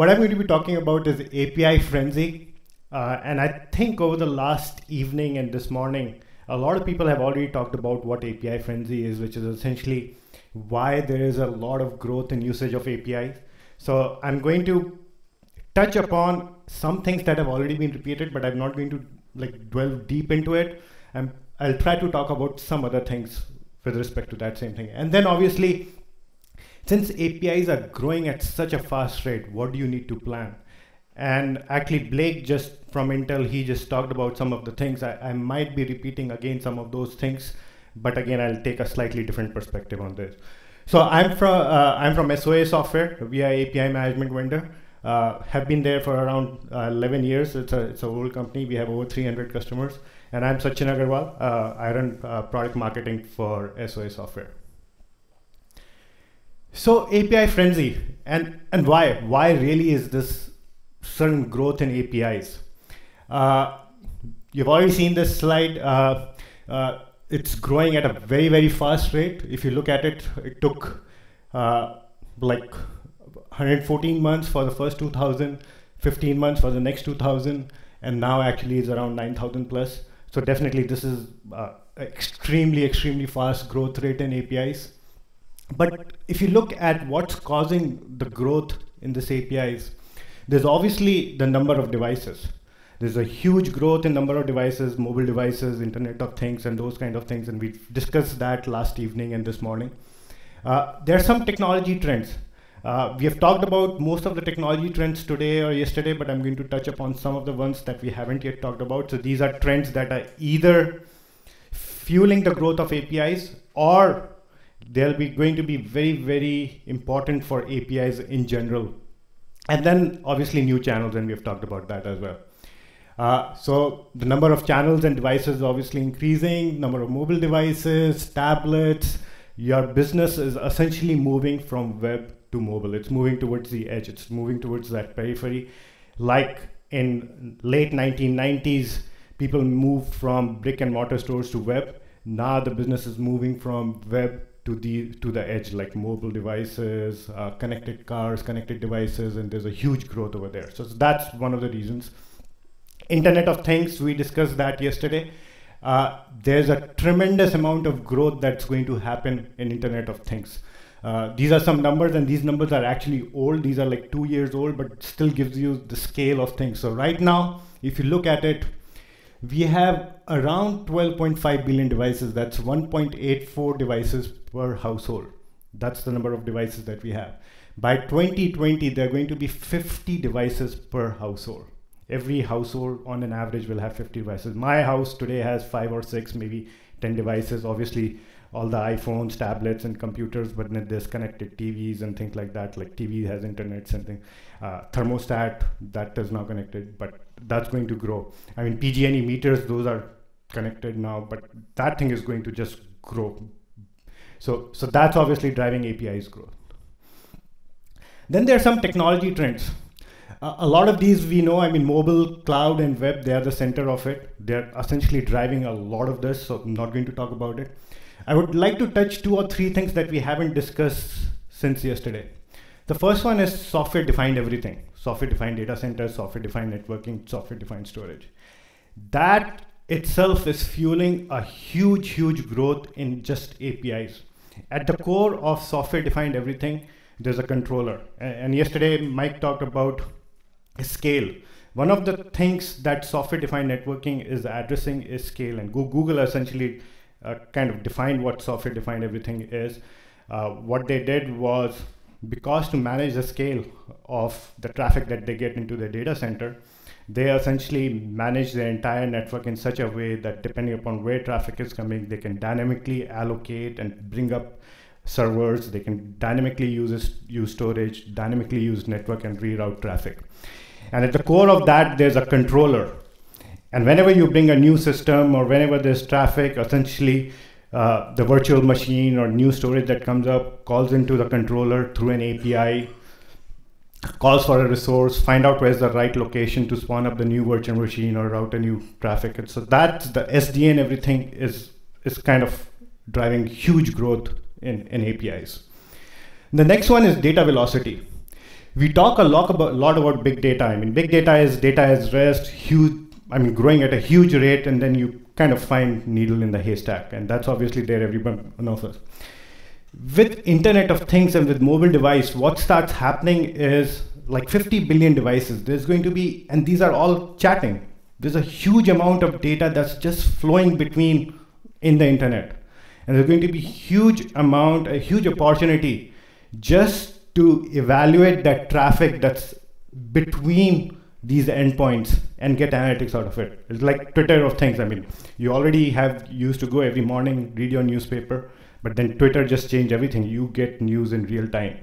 What I'm going to be talking about is API Frenzy. And I think over the last evening and this morning, a lot of people have already talked about what API Frenzy is, which is essentially why there is a lot of growth in usage of APIs. So I'm going to touch upon some things that have already been repeated, but I'm not going to like delve deep into it. I'll try to talk about some other things with respect to that same thing. And then obviously, since APIs are growing at such a fast rate, what do you need to plan? And actually Blake just from Intel, he just talked about some of the things. I might be repeating again some of those things, but again, I'll take a slightly different perspective on this. So I'm from SOA Software. We are API management vendor. Have been there for around 11 years. It's a old company. We have over 300 customers. And I'm Sachin Agarwal. I run product marketing for SOA Software. So API Frenzy and why? Why really is this certain growth in APIs? You've already seen this slide. It's growing at a very, very fast rate. If you look at it, it took like 114 months for the first 2,000, 15 months for the next 2,000, and now actually it's around 9,000 plus. So definitely this is extremely, extremely fast growth rate in APIs. But if you look at what's causing the growth in this APIs, there's obviously the number of devices. There's a huge growth in number of devices, mobile devices, Internet of Things, and those kind of things. And we discussed that last evening and this morning. There are some technology trends. We have talked about most of the technology trends today or yesterday, but I'm going to touch upon some of the ones that we haven't yet talked about. So these are trends that are either fueling the growth of APIs or they'll be going to be very, very important for APIs in general. And then obviously new channels, and we've talked about that as well. So the number of channels and devices is obviously increasing, number of mobile devices, tablets. Your business is essentially moving from web to mobile. It's moving towards the edge. It's moving towards that periphery. Like in late 1990s, people moved from brick and mortar stores to web. Now the business is moving from web to the edge, like mobile devices, connected cars, connected devices, and there's a huge growth over there. So that's one of the reasons. Internet of Things, we discussed that yesterday. There's a tremendous amount of growth that's going to happen in Internet of Things. These are some numbers, and these numbers are actually old. These are like 2 years old, but still gives you the scale of things. So right now, if you look at it, we have around 12.5 billion devices. That's 1.84 devices per household. That's the number of devices that we have. By 2020, there are going to be 50 devices per household. Every household on an average will have 50 devices. My house today has 5 or 6, maybe 10 devices. Obviously, all the iPhones, tablets, and computers, but then there's connected TVs and things like that. Like TV has internet and things. Thermostat, that is now connected, but that's going to grow. I mean, PG&E meters, those are connected now, but that thing is going to just grow. So that's obviously driving APIs growth. Then there are some technology trends. A lot of these we know. I mean, mobile, cloud, and web, they are the center of it. They're essentially driving a lot of this, so I'm not going to talk about it. I would like to touch 2 or 3 things that we haven't discussed since yesterday. The first one is software-defined everything. Software-defined data centers, software-defined networking, software-defined storage. That itself is fueling a huge, huge growth in just APIs. At the core of software-defined everything, there's a controller. And yesterday, Mike talked about scale. One of the things that software-defined networking is addressing is scale. And Google essentially kind of defined what software-defined everything is. What they did was, because to manage the scale of the traffic that they get into their data center, they essentially manage their entire network in such a way that depending upon where traffic is coming, they can dynamically allocate and bring up servers, they can dynamically use storage, dynamically use network and reroute traffic. And at the core of that, there's a controller. And whenever you bring a new system or whenever there's traffic, essentially the virtual machine or new storage that comes up calls into the controller through an API, calls for a resource, find out where's the right location to spawn up the new virtual machine or route a new traffic. And so that's the SDN, everything is kind of driving huge growth in APIs. The next one is data velocity. we talk a lot about big data. I mean, big data is REST, huge, I mean, growing at a huge rate, and then you kind of find needle in the haystack, and that's obviously there, everyone knows us. With Internet of Things and with mobile device, what starts happening is like 50 billion devices. There's going to be, and these are all chatting. There's a huge amount of data that's just flowing between in the internet. And there's going to be huge amount, a huge opportunity just to evaluate that traffic that's between these endpoints and get analytics out of it. It's like Twitter of things. I mean, you already have used to go every morning, read your newspaper, but then Twitter just changed everything. You get news in real time.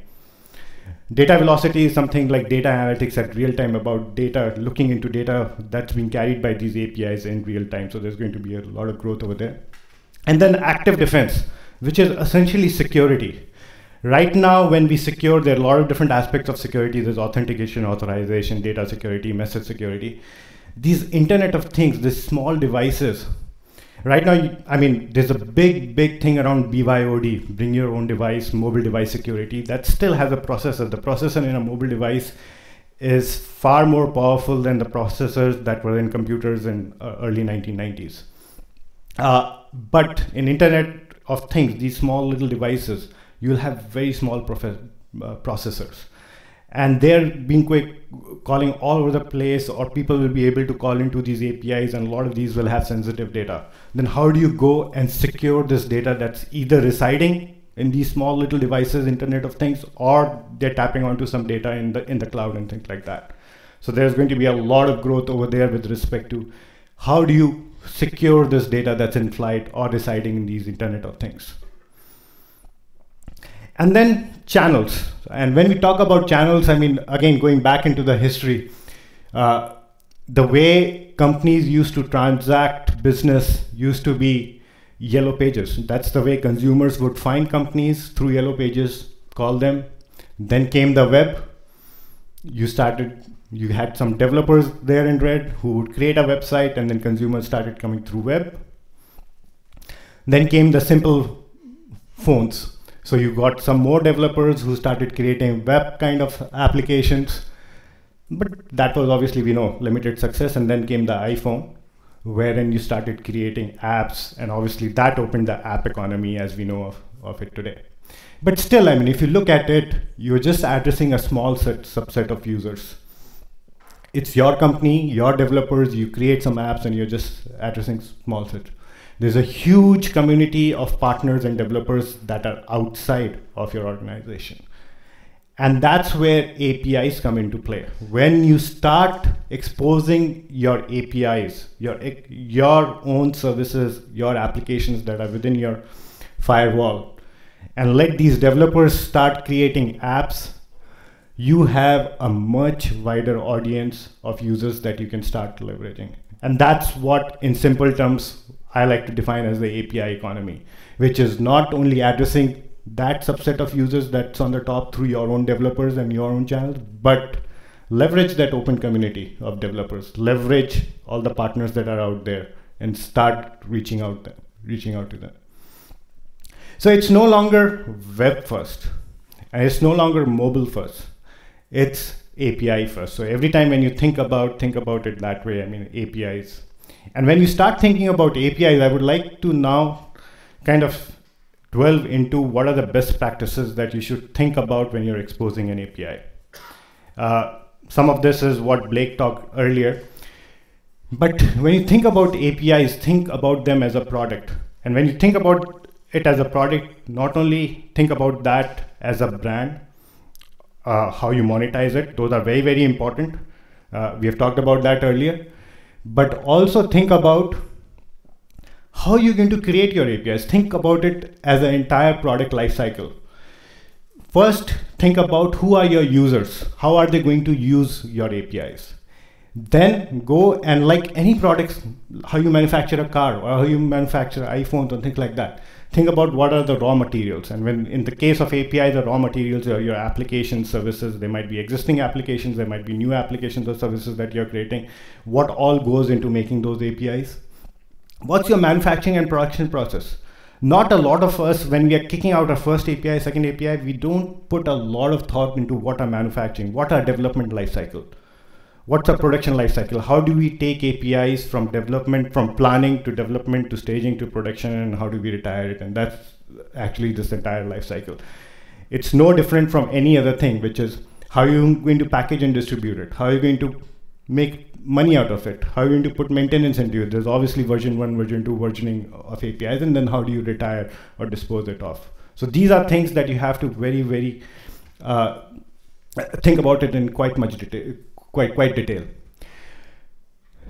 Data velocity is something like data analytics at real time about data, looking into data that's being carried by these APIs in real time. So there's going to be a lot of growth over there. And then active defense, which is essentially security. Right now, when we secure, there are a lot of different aspects of security. There's authentication, authorization, data security, message security. These Internet of Things, these small devices. Right now, I mean, there's a big, big thing around BYOD, bring your own device, mobile device security. That still has a processor. The processor in a mobile device is far more powerful than the processors that were in computers in early 1990s. But in Internet of Things, these small little devices, you'll have very small processors. And they're being calling all over the place, or people will be able to call into these APIs, and a lot of these will have sensitive data. Then how do you go and secure this data that's either residing in these small little devices, Internet of Things, or they're tapping onto some data in the cloud and things like that. So there's going to be a lot of growth over there with respect to how do you secure this data that's in flight or residing in these Internet of Things. And then channels. And when we talk about channels, I mean, again, going back into the history, the way companies used to transact business used to be yellow pages. That's the way consumers would find companies, through yellow pages, call them. Then came the web. You had some developers there in red who would create a website, and then consumers started coming through web. Then came the simple phones. So you got some more developers who started creating web kind of applications, but that was obviously, we know, limited success. And then came the iPhone, wherein you started creating apps, and obviously that opened the app economy as we know of it today. But still, I mean, if you look at it, you're just addressing a small subset of users. It's your company, your developers, you create some apps, and you're just addressing small set. There's a huge community of partners and developers that are outside of your organization. And that's where APIs come into play. When you start exposing your APIs, your own services, your applications that are within your firewall, and let these developers start creating apps, you have a much wider audience of users that you can start leveraging. And that's what, in simple terms, I like to define as the API economy, which is not only addressing that subset of users that's on the top through your own developers and your own channels, but leverage that open community of developers, leverage all the partners that are out there, and start reaching out to them. So it's no longer web first, and it's no longer mobile first. It's API first. So every time when you think about it that way, I mean, APIs. And when you start thinking about APIs, I would like to now kind of delve into what are the best practices that you should think about when you're exposing an API. Some of this is what Blake talked earlier. But when you think about APIs, think about them as a product. And when you think about it as a product, not only think about that as a brand, how you monetize it. Those are very, very important. We have talked about that earlier. But also think about how you're going to create your APIs. Think about it as an entire product lifecycle. First, think about who are your users. How are they going to use your APIs? Then go and, like any products, how you manufacture a car or how you manufacture iPhones and things like that. Think about what are the raw materials. And when, in the case of API, the raw materials are your application services. They might be existing applications. There might be new applications or services that you're creating. What all goes into making those APIs? What's your manufacturing and production process? Not a lot of us, when we are kicking out our first API, second API, we don't put a lot of thought into what our manufacturing, what our development lifecycle, what's our production lifecycle, how do we take APIs from development, from planning to development to staging to production, and how do we retire it? And that's actually this entire lifecycle. It's no different from any other thing, which is how are you going to package and distribute it? How are you going to make money out of it? How are you going to put maintenance into it? There's obviously version 1, version 2, versioning of APIs, and then how do you retire or dispose it off? So these are things that you have to very, very think about it in quite much detail. Quite detail.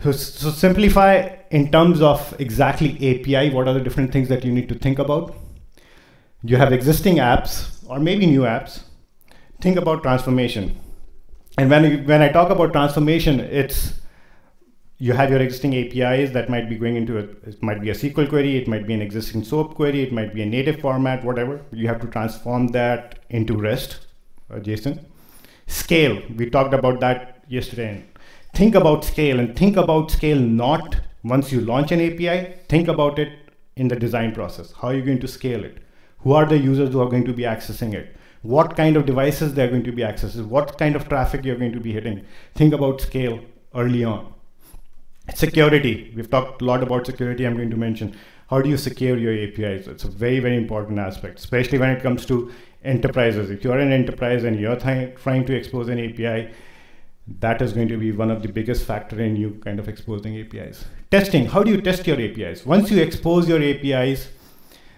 So simplify in terms of exactly API, what are the different things that you need to think about? You have existing apps or maybe new apps. Think about transformation. And when I talk about transformation, it's you have your existing APIs that might be going into it might be a SQL query, it might be an existing SOAP query, it might be a native format, whatever. You have to transform that into REST or JSON. Scale, we talked about that yesterday. And think about scale, and think about scale not once you launch an API, think about it in the design process. How are you going to scale it? Who are the users who are going to be accessing it? What kind of devices they're going to be accessing? What kind of traffic you're going to be hitting? Think about scale early on. Security, we've talked a lot about security. I'm going to mention, how do you secure your APIs? It's a very, very important aspect, especially when it comes to enterprises. If you're an enterprise and you're trying to expose an API, that is going to be one of the biggest factor in you kind of exposing APIs. Testing, how do you test your APIs? Once you expose your APIs,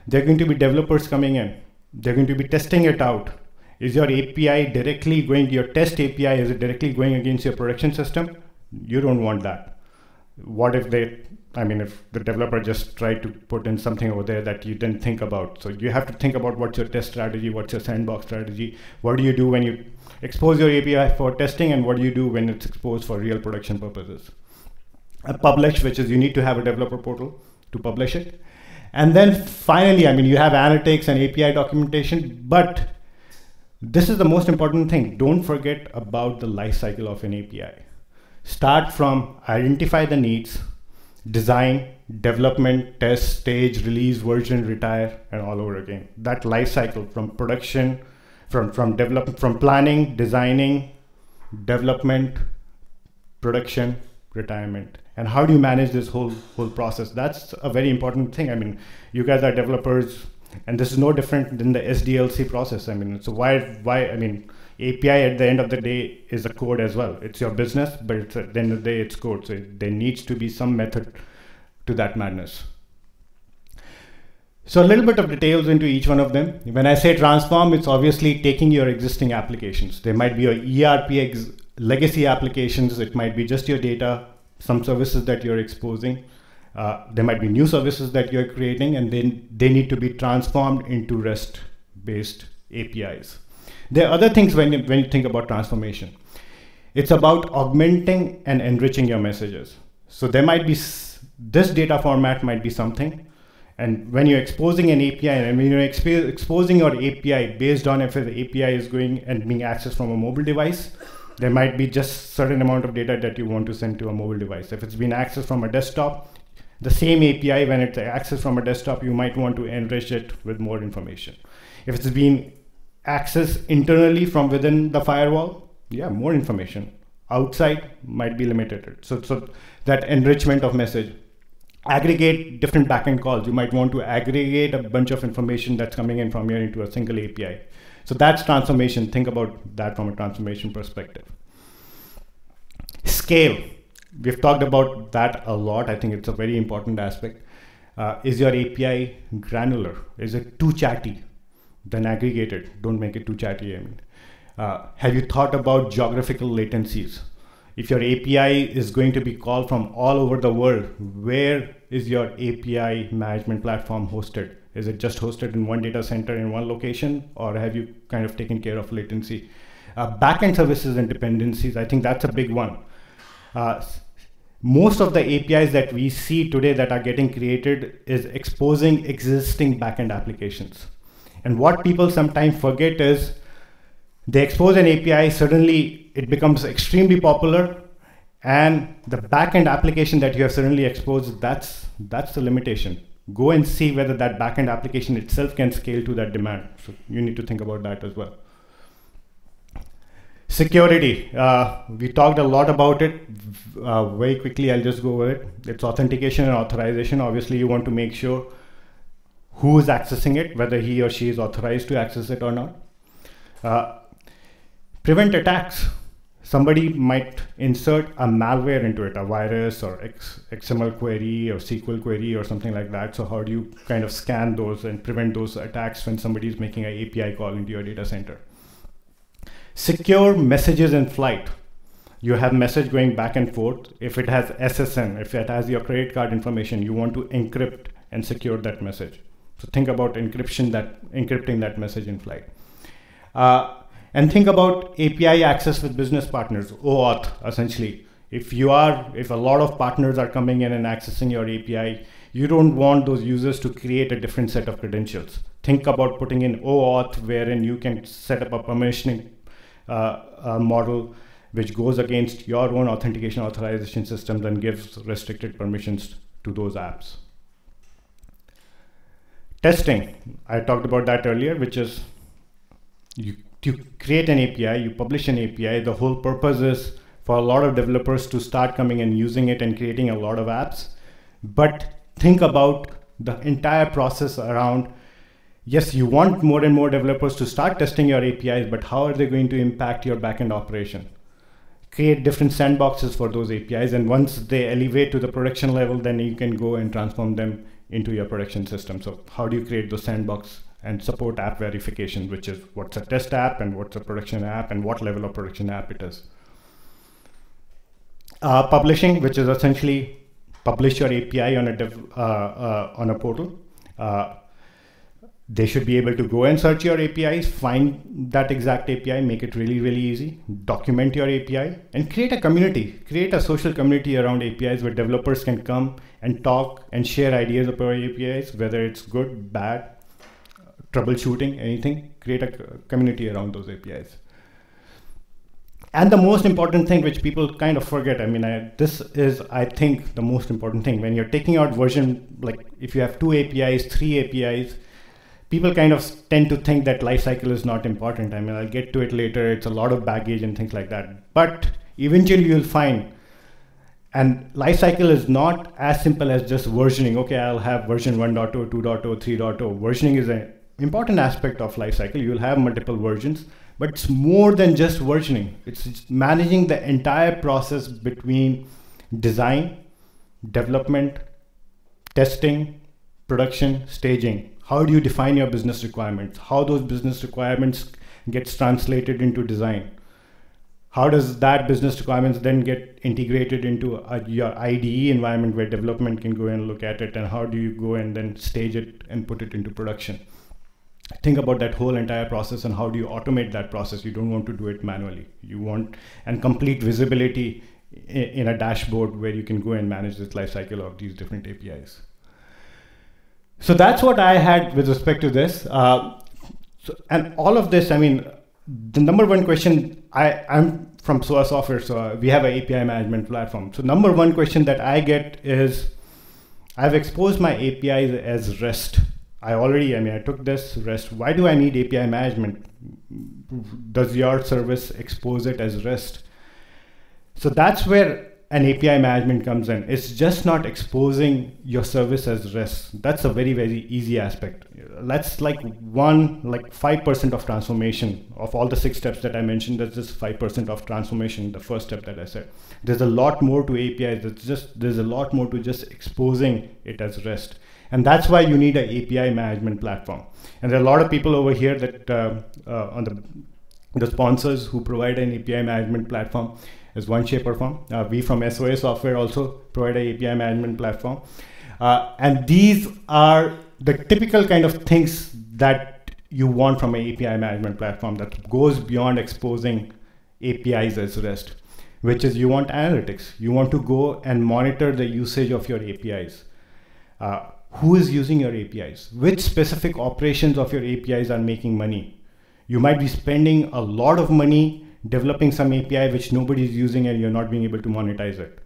there are going to be developers coming in. They're going to be testing it out. Is your API directly going, your test API, is it directly going against your production system? You don't want that. What if they, I mean, if the developer just tried to put in something over there that you didn't think about. So you have to think about what's your test strategy, what's your sandbox strategy, what do you do when you expose your API for testing, and what do you do when it's exposed for real production purposes. Publish, which is you need to have a developer portal to publish it. And then finally, I mean, you have analytics and API documentation, but this is the most important thing. Don't forget about the life cycle of an API. Start from identify the needs, design, development, test, stage, release, version, retire, and all over again. That life cycle from production, from planning, designing, development, production, retirement. And how do you manage this whole process? That's a very important thing. I mean, you guys are developers, and this is no different than the SDLC process. I mean, so why? I mean, API at the end of the day is a code as well. It's your business, but it's, at the end of the day, it's code. So there needs to be some method to that madness. So a little bit of details into each one of them. When I say transform, it's obviously taking your existing applications. There might be your ERP legacy applications. It might be just your data, some services that you're exposing. There might be new services that you're creating, and then they need to be transformed into REST-based APIs. There are other things when you think about transformation. It's about augmenting and enriching your messages. So there might be, this data format might be something, and when you're exposing an API, and when you're exposing your API based on if the API is going and being accessed from a mobile device, there might be just certain amount of data that you want to send to a mobile device. If it's been accessed from a desktop, the same API, when it's accessed from a desktop, you might want to enrich it with more information. If it's been accessed internally from within the firewall, yeah, more information. Outside might be limited. So that enrichment of message. Aggregate different backend calls. You might want to aggregate a bunch of information that's coming in from here into a single API. So that's transformation. Think about that from a transformation perspective. Scale. We've talked about that a lot. I think it's a very important aspect. Is your API granular? Is it too chatty? Then aggregate it. Don't make it too chatty. I mean, have you thought about geographical latencies? If your API is going to be called from all over the world, where is your API management platform hosted? Is it just hosted in one data center in one location, or have you kind of taken care of latency? Backend services and dependencies, I think that's a big one. Most of the APIs that we see today that are getting created is exposing existing backend applications. And what people sometimes forget is they expose an API, suddenly it becomes extremely popular, and the backend application that you have suddenly exposed, that's the limitation. go and see whether that backend application itself can scale to that demand. So you need to think about that as well. Security, we talked a lot about it. Very quickly, I'll just go over it. It's authentication and authorization. Obviously, you want to make sure who is accessing it, whether he or she is authorized to access it or not. Prevent attacks. Somebody might insert a malware into it, a virus or XML query or SQL query or something like that. So how do you kind of scan those and prevent those attacks when somebody is making an API call into your data center? Secure messages in flight. You have message going back and forth. If it has SSN, if it has your credit card information, you want to encrypt and secure that message. So think about encrypting that message in flight. And think about API access with business partners, OAuth, essentially. If a lot of partners are coming in and accessing your API, you don't want those users to create a different set of credentials. Think about putting in OAuth, wherein you can set up a permissioning model which goes against your own authentication authorization systems and gives restricted permissions to those apps. Testing, I talked about that earlier, which is you create an API, you publish an API. The whole purpose is for a lot of developers to start coming and using it and creating a lot of apps. But think about the entire process around, yes, you want more and more developers to start testing your APIs, but how are they going to impact your backend operation? Create different sandboxes for those APIs, and once they elevate to the production level, then you can go and transform them into your production system. So how do you create those sandboxes and support app verification, which is what's a test app and what's a production app and what level of production app it is. Publishing, which is essentially publish your API on a portal. They should be able to go and search your APIs, find that exact API, make it really, really easy, document your API, and create a community. Create a social community around APIs where developers can come and talk and share ideas about APIs, whether it's good, bad, troubleshooting, anything. Create a community around those APIs. And the most important thing which people kind of forget, this is, I think, the most important thing. When you're taking out version, like if you have 2 APIs, 3 APIs, people kind of tend to think that lifecycle is not important. I'll get to it later. It's a lot of baggage and things like that. But eventually you'll find, and lifecycle is not as simple as just versioning. Okay, I'll have version 1.0, 2.0, 3.0. Versioning is an important aspect of lifecycle. You'll have multiple versions, but it's more than just versioning. It's managing the entire process between design, development, testing, production, staging. How do you define your business requirements? How those business requirements gets translated into design? How does that business requirements then get integrated into your IDE environment where development can go and look at it, and how do you go and then stage it and put it into production? Think about that whole entire process and how do you automate that process. You don't want to do it manually. You want and complete visibility in a dashboard where you can go and manage this life cycle of these different APIs. So that's what I had with respect to this. And all of this, the number one question, I'm from SOA Software, so we have an API management platform. So number one question that I get is, I've exposed my APIs as REST. I took this REST. Why do I need API management? Does your service expose it as REST? So that's where an API management comes in. It's just not exposing your service as REST. That's a very, very easy aspect. That's like 5% of transformation. Of all the 6 steps that I mentioned, that's just 5% of transformation, the first step that I said. There's a lot more to APIs. There's a lot more to just exposing it as REST. And that's why you need an API management platform. And there are a lot of people over here that on the sponsors who provide an API management platform as one shape or form. We from SOA Software also provide an API management platform. And these are the typical kind of things that you want from an API management platform that goes beyond exposing APIs as REST, which is you want analytics. You want to go and monitor the usage of your APIs. Who is using your APIs? Which specific operations of your APIs are making money? You might be spending a lot of money developing some API which nobody is using and you're not being able to monetize it.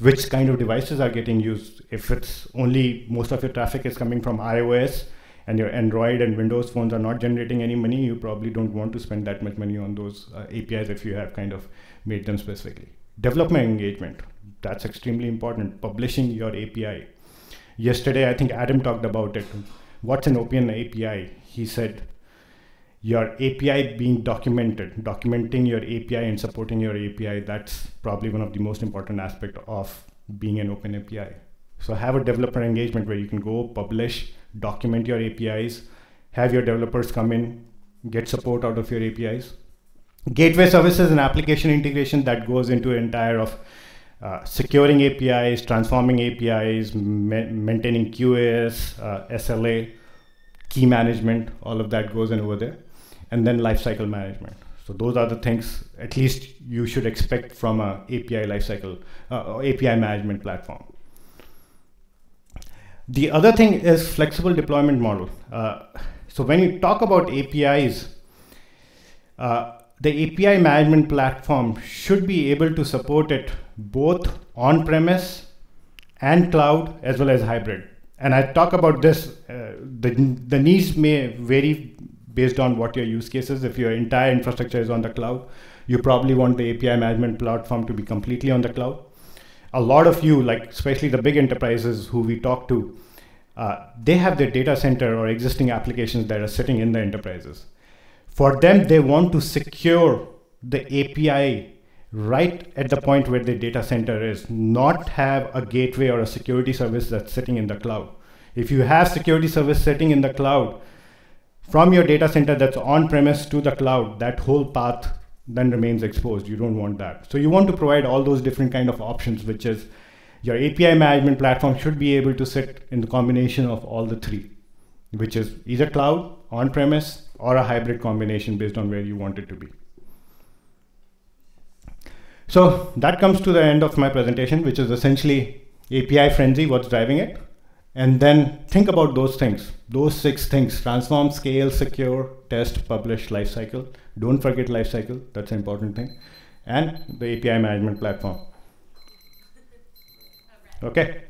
which kind of devices are getting used. If it's only most of your traffic is coming from iOS and your Android and Windows phones are not generating any money, you probably don't want to spend that much money on those APIs if you have kind of made them specifically. Development engagement, that's extremely important. Publishing your API. Yesterday, I think Adam talked about it. What's an open API? He said, your API being documented, documenting your API and supporting your API, that's probably one of the most important aspects of being an open API. So have a developer engagement where you can go publish, document your APIs, have your developers come in, get support out of your APIs. Gateway services and application integration, that goes into the entire of securing APIs, transforming APIs, maintaining QAs, SLA, key management, all of that goes in over there. And then lifecycle management. So those are the things at least you should expect from an API lifecycle, API management platform. The other thing is flexible deployment model. So when you talk about APIs, the API management platform should be able to support it both on-premise and cloud as well as hybrid. And I talk about this, the needs may vary based on what your use case is. If your entire infrastructure is on the cloud, you probably want the API management platform to be completely on the cloud. A lot of you, like especially the big enterprises who we talk to, they have their data center or existing applications that are sitting in the enterprises. For them, they want to secure the API right at the point where the data center is, not have a gateway or a security service that's sitting in the cloud. If you have security service sitting in the cloud, from your data center that's on-premise to the cloud, that whole path then remains exposed. You don't want that. So you want to provide all those different kind of options, which is your API management platform should be able to sit in the combination of all the three, which is either cloud, on-premise, or a hybrid combination based on where you want it to be. So that comes to the end of my presentation, which is essentially API frenzy, what's driving it. And then think about those things, those six things: transform, scale, secure, test, publish, lifecycle. Don't forget lifecycle, that's an important thing. And the API management platform. Okay,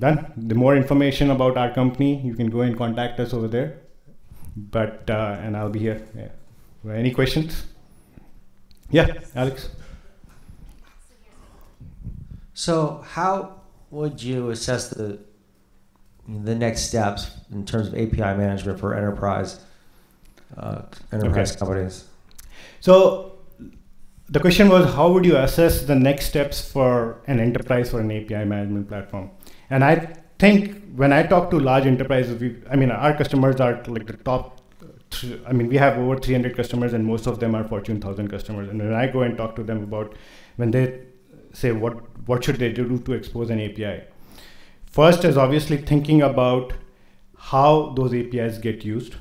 done. The more information about our company, you can go and contact us over there. But, and I'll be here. Yeah. Any questions? Yeah, Alex. So how would you assess the next steps in terms of API management for enterprise companies? So the question was, how would you assess the next steps for an enterprise for an API management platform? And I think when I talk to large enterprises, our customers are like the top. We have over 300 customers, and most of them are Fortune 1000 customers. And when I go and talk to them about, when they say what should they do to expose an API, first is obviously thinking about how those APIs get used.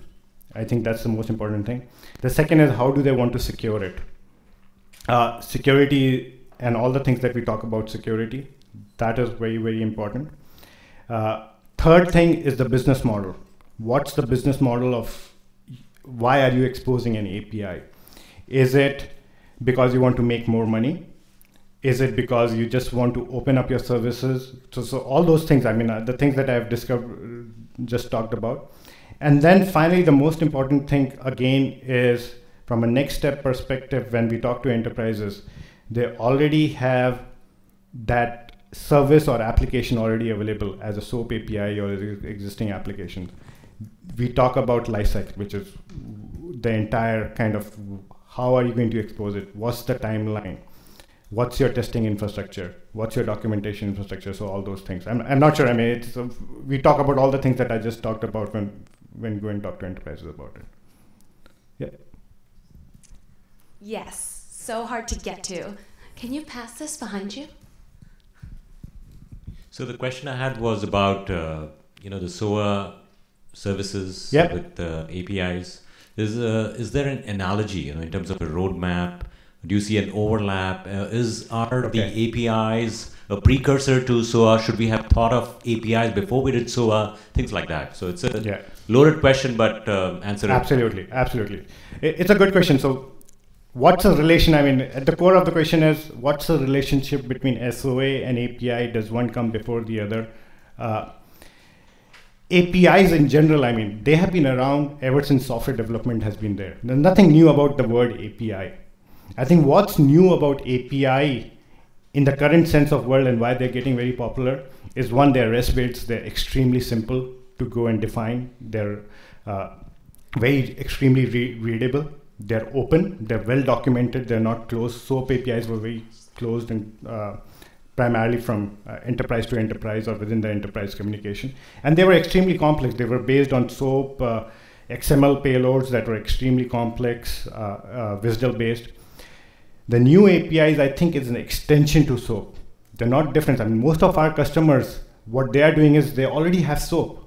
I think that's the most important thing. The second is, how do they want to secure it? Security and all the things that we talk about security, that is very, very important. Third thing is the business model. What's the business model of why are you exposing an API? Is it because you want to make more money? Is it because you just want to open up your services? So all those things, the things that I've discovered, just talked about. And then finally, the most important thing again is, from a next step perspective, when we talk to enterprises, they already have that service or application already available as a SOAP API or existing application. We talk about lifecycle, which is the entire kind of, how are you going to expose it? What's the timeline? What's your testing infrastructure? What's your documentation infrastructure? So all those things. I'm not sure, we talk about all the things that I just talked about when you go and talk to enterprises about it. Yeah. Yes, so hard to get to. Can you pass this behind you? So the question I had was about, the SOA services, yep, with APIs. Is there an analogy, in terms of a roadmap? Do you see an overlap? Are the APIs a precursor to SOA? Should we have thought of APIs before we did SOA? Things like that. So it's a loaded question, but answer it. Absolutely, absolutely. It's a good question. So what's the relation? I mean, at the core of the question is, what's the relationship between SOA and API? Does one come before the other? APIs in general, I mean, they have been around ever since software development has been there. There's nothing new about the word API. I think what's new about API in the current sense of world and why they're getting very popular is, one, their REST builds, they're extremely simple to go and define. They're very extremely readable. They're open, they're well documented, they're not closed. SOAP APIs were very closed and primarily from enterprise to enterprise or within the enterprise communication. And they were extremely complex. They were based on SOAP, XML payloads that were extremely complex, WSDL based. The new APIs, I think, is an extension to SOAP. They're not different. I mean, most of our customers, what they are doing is they already have SOAP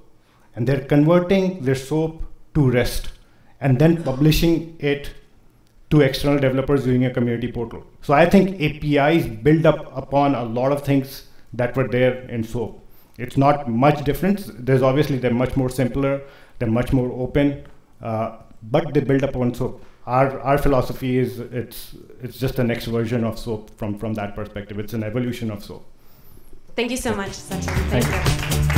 and they're converting their SOAP to REST and then publishing it to external developers using a community portal. So I think APIs build up upon a lot of things that were there in SOAP. It's not much difference. There's obviously, they're much more simpler, they're much more open, but they build up on SOAP. Our philosophy is it's just the next version of SOAP from that perspective. It's an evolution of SOAP. Thank you so much, Sachin. Thank you.